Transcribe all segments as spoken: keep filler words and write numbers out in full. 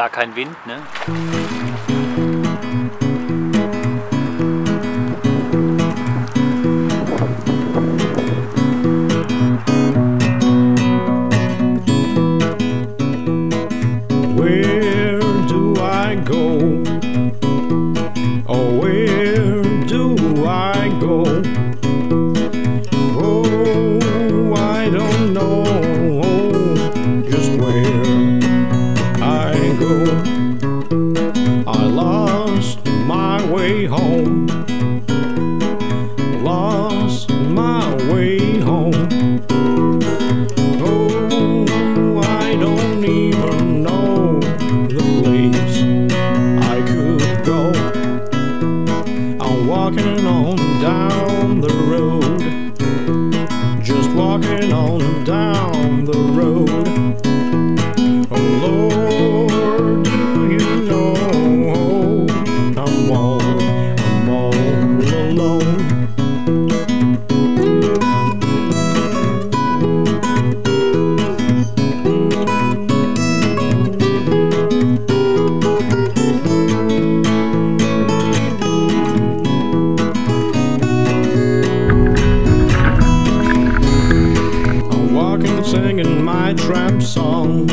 gar kein Wind, ne? Where do I go? Oh, where do I go? Oh, I don't know just where I go. I lost my way home. Lost my way home. Oh, I don't even know the place I could go. I'm walking on down the road. Just walking on down the road. Singing my tramp song,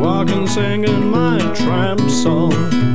walking, singing my tramp song.